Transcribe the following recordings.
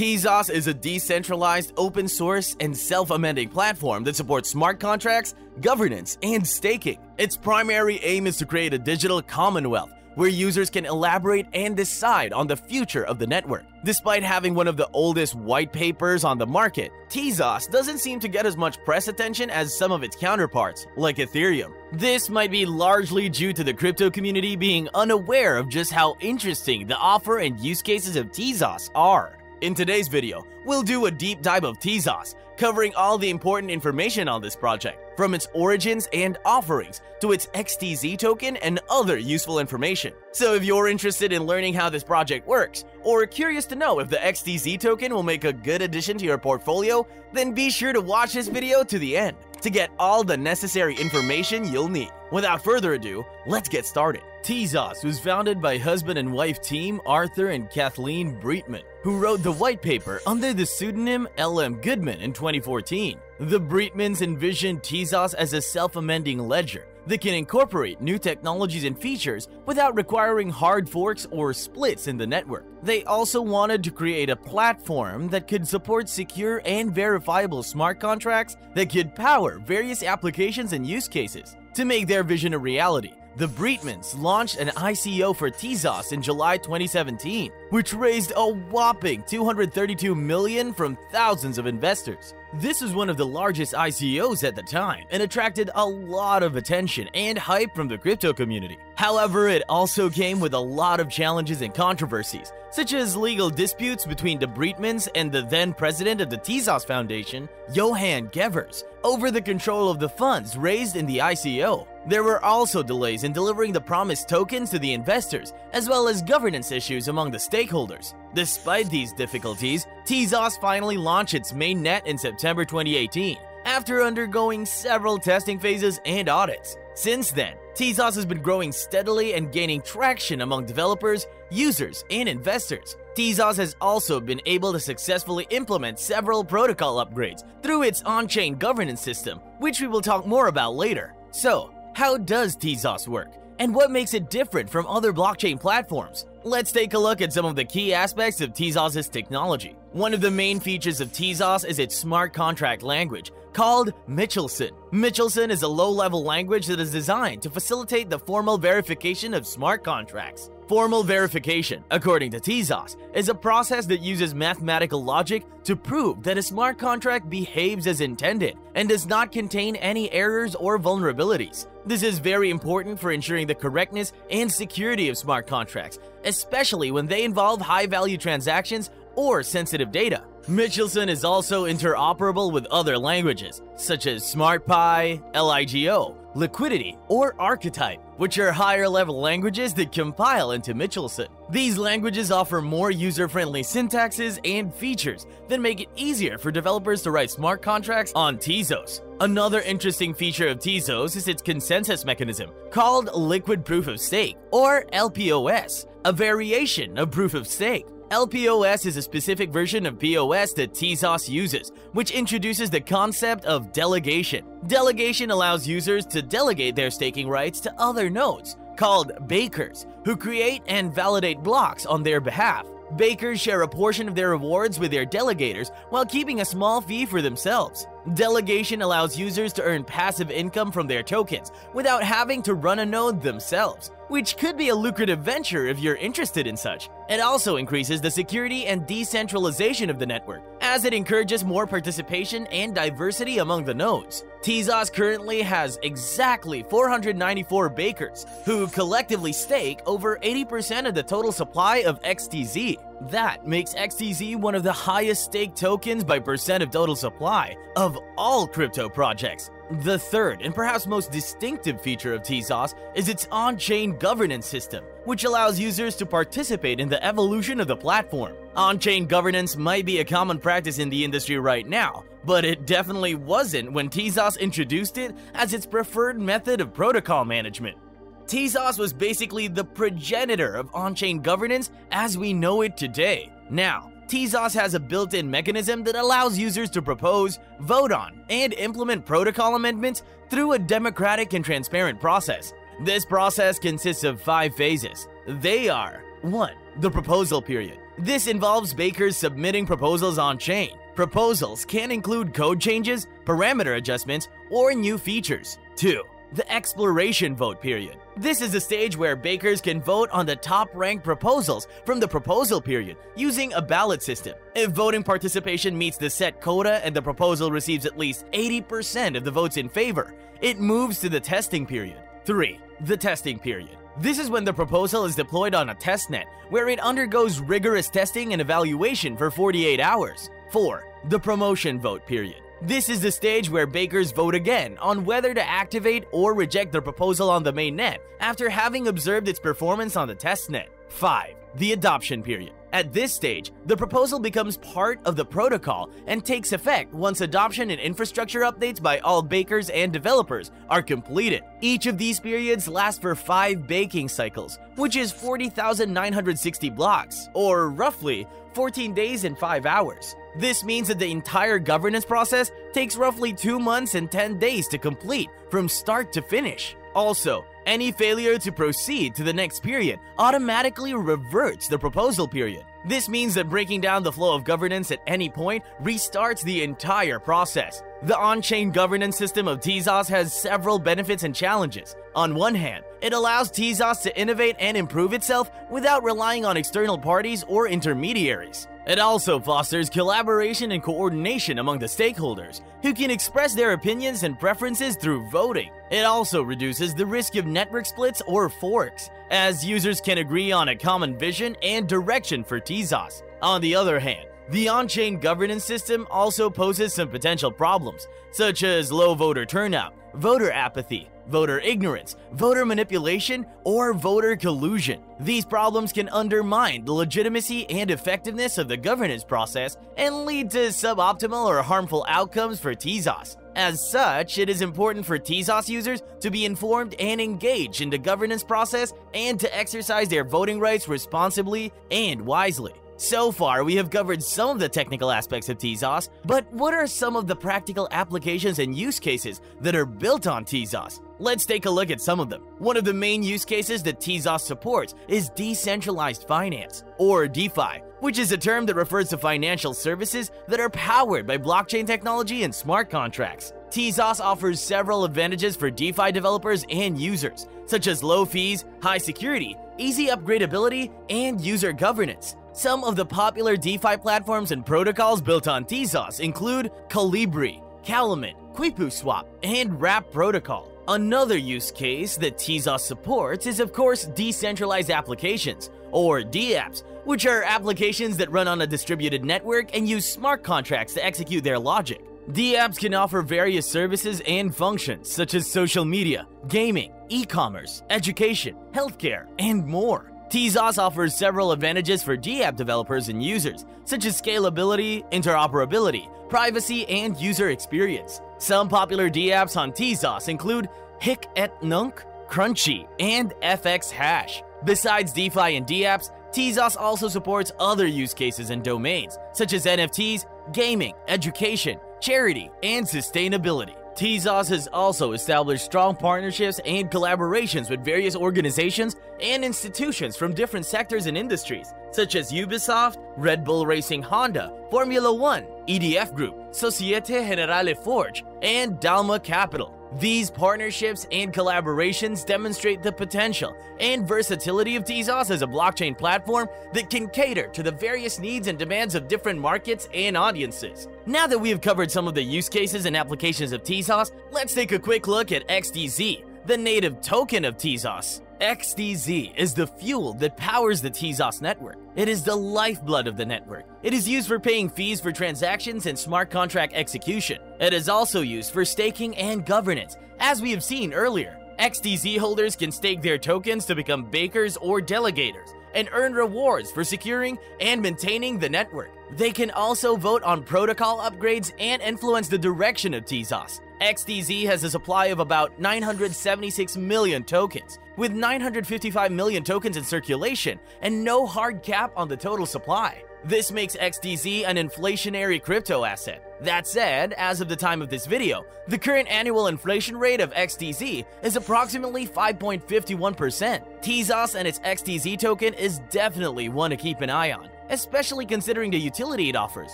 Tezos is a decentralized, open-source, and self-amending platform that supports smart contracts, governance, and staking. Its primary aim is to create a digital commonwealth where users can elaborate and decide on the future of the network. Despite having one of the oldest white papers on the market, Tezos doesn't seem to get as much press attention as some of its counterparts, like Ethereum. This might be largely due to the crypto community being unaware of just how interesting the offer and use cases of Tezos are. In today's video, we'll do a deep dive of Tezos, covering all the important information on this project, from its origins and offerings to its XTZ token and other useful information. So if you're interested in learning how this project works, or curious to know if the XTZ token will make a good addition to your portfolio, then be sure to watch this video to the end to get all the necessary information you'll need. Without further ado, let's get started. Tezos was founded by husband and wife team Arthur and Kathleen Breitman, who wrote the white paper under the pseudonym L.M. Goodman in 2014. The Breitmans envisioned Tezos as a self-amending ledger that can incorporate new technologies and features without requiring hard forks or splits in the network. They also wanted to create a platform that could support secure and verifiable smart contracts that could power various applications and use cases. To make their vision a reality, the Breitmans launched an ICO for Tezos in July 2017, which raised a whopping $232 million from thousands of investors. This was one of the largest ICOs at the time and attracted a lot of attention and hype from the crypto community. However, it also came with a lot of challenges and controversies, such as legal disputes between the Breitmans and the then president of the Tezos Foundation, Johan Gevers, over the control of the funds raised in the ICO. There were also delays in delivering the promised tokens to the investors, as well as governance issues among the stakeholders. Despite these difficulties, Tezos finally launched its main net in September 2018, after undergoing several testing phases and audits. Since then, Tezos has been growing steadily and gaining traction among developers, users, and investors. Tezos has also been able to successfully implement several protocol upgrades through its on-chain governance system, which we will talk more about later. So, how does Tezos work, and what makes it different from other blockchain platforms? Let's take a look at some of the key aspects of Tezos's technology. One of the main features of Tezos is its smart contract language, called Michelson. Michelson is a low-level language that is designed to facilitate the formal verification of smart contracts. Formal verification, according to Tezos, is a process that uses mathematical logic to prove that a smart contract behaves as intended and does not contain any errors or vulnerabilities. This is very important for ensuring the correctness and security of smart contracts, especially when they involve high-value transactions or sensitive data. Michelson is also interoperable with other languages, such as SmartPy, LIGO, Liquidity, or Archetype, which are higher-level languages that compile into Michelson. These languages offer more user-friendly syntaxes and features that make it easier for developers to write smart contracts on Tezos. Another interesting feature of Tezos is its consensus mechanism, called Liquid Proof of Stake, or LPOS, a variation of Proof of Stake. LPOS is a specific version of POS that Tezos uses, which introduces the concept of delegation. Delegation allows users to delegate their staking rights to other nodes, called bakers, who create and validate blocks on their behalf. Bakers share a portion of their rewards with their delegators while keeping a small fee for themselves. Delegation allows users to earn passive income from their tokens without having to run a node themselves, which could be a lucrative venture if you're interested in such. It also increases the security and decentralization of the network, as it encourages more participation and diversity among the nodes. Tezos currently has exactly 494 bakers, who collectively stake over 80% of the total supply of XTZ. That makes XTZ one of the highest staked tokens by percent of total supply of all crypto projects. The third and perhaps most distinctive feature of Tezos is its on-chain governance system, which allows users to participate in the evolution of the platform. On-chain governance might be a common practice in the industry right now, but it definitely wasn't when Tezos introduced it as its preferred method of protocol management. Tezos was basically the progenitor of on-chain governance as we know it today. Now, Tezos has a built-in mechanism that allows users to propose, vote on, and implement protocol amendments through a democratic and transparent process. This process consists of 5 phases. They are 1. The proposal period. This involves bakers submitting proposals on-chain. Proposals can include code changes, parameter adjustments, or new features. 2. The exploration vote period. This is a stage where bakers can vote on the top-ranked proposals from the proposal period using a ballot system. If voting participation meets the set quota and the proposal receives at least 80% of the votes in favor, it moves to the testing period. 3. The testing period. This is when the proposal is deployed on a testnet, where it undergoes rigorous testing and evaluation for 48 hours. 4. The promotion vote period. This is the stage where bakers vote again on whether to activate or reject their proposal on the mainnet after having observed its performance on the testnet. 5. The adoption period. At this stage, the proposal becomes part of the protocol and takes effect once adoption and infrastructure updates by all bakers and developers are completed. Each of these periods lasts for 5 baking cycles, which is 40,960 blocks, or roughly 14 days and 5 hours. This means that the entire governance process takes roughly 2 months and 10 days to complete from start to finish. Also, any failure to proceed to the next period automatically reverts the proposal period. This means that breaking down the flow of governance at any point restarts the entire process. The on-chain governance system of Tezos has several benefits and challenges. On one hand, it allows Tezos to innovate and improve itself without relying on external parties or intermediaries. It also fosters collaboration and coordination among the stakeholders, who can express their opinions and preferences through voting. It also reduces the risk of network splits or forks, as users can agree on a common vision and direction for Tezos. On the other hand, the on-chain governance system also poses some potential problems, such as low voter turnout, voter apathy, voter ignorance, voter manipulation, or voter collusion. These problems can undermine the legitimacy and effectiveness of the governance process and lead to suboptimal or harmful outcomes for Tezos. As such, it is important for Tezos users to be informed and engaged in the governance process and to exercise their voting rights responsibly and wisely. So far, we have covered some of the technical aspects of Tezos, but what are some of the practical applications and use cases that are built on Tezos? Let's take a look at some of them. One of the main use cases that Tezos supports is decentralized finance, or DeFi, which is a term that refers to financial services that are powered by blockchain technology and smart contracts. Tezos offers several advantages for DeFi developers and users, such as low fees, high security, easy upgradability, and user governance. Some of the popular DeFi platforms and protocols built on Tezos include Calibri, Calumet, QuipuSwap, and Wrap Protocol. Another use case that Tezos supports is, of course, decentralized applications, or DApps, which are applications that run on a distributed network and use smart contracts to execute their logic. DApps can offer various services and functions, such as social media, gaming, e-commerce, education, healthcare, and more. Tezos offers several advantages for DApp developers and users, such as scalability, interoperability, privacy, and user experience. Some popular DApps on Tezos include Hic et Nunc, Crunchy, and FX Hash. Besides DeFi and DApps, Tezos also supports other use cases and domains, such as NFTs, gaming, education, charity, and sustainability. Tezos has also established strong partnerships and collaborations with various organizations and institutions from different sectors and industries, such as Ubisoft, Red Bull Racing Honda, Formula One, EDF Group, Societe Generale Forge, and Dalma Capital. These partnerships and collaborations demonstrate the potential and versatility of Tezos as a blockchain platform that can cater to the various needs and demands of different markets and audiences. Now that we have covered some of the use cases and applications of Tezos, let's take a quick look at XTZ, the native token of Tezos. XTZ is the fuel that powers the Tezos network. It is the lifeblood of the network. It is used for paying fees for transactions and smart contract execution. It is also used for staking and governance, as we have seen earlier. XTZ holders can stake their tokens to become bakers or delegators and earn rewards for securing and maintaining the network. They can also vote on protocol upgrades and influence the direction of Tezos. XTZ has a supply of about 976 million tokens, with 955 million tokens in circulation and no hard cap on the total supply. This makes XTZ an inflationary crypto asset. That said, as of the time of this video, the current annual inflation rate of XTZ is approximately 5.51%. Tezos and its XTZ token is definitely one to keep an eye on, especially considering the utility it offers.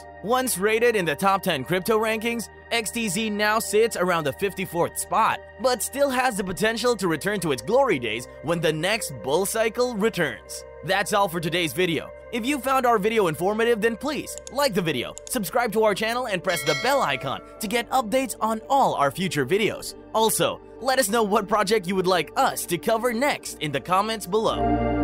Once rated in the top 10 crypto rankings, XTZ now sits around the 54th spot, but still has the potential to return to its glory days when the next bull cycle returns. That's all for today's video. If you found our video informative, then please like the video, subscribe to our channel, and press the bell icon to get updates on all our future videos. Also, let us know what project you would like us to cover next in the comments below.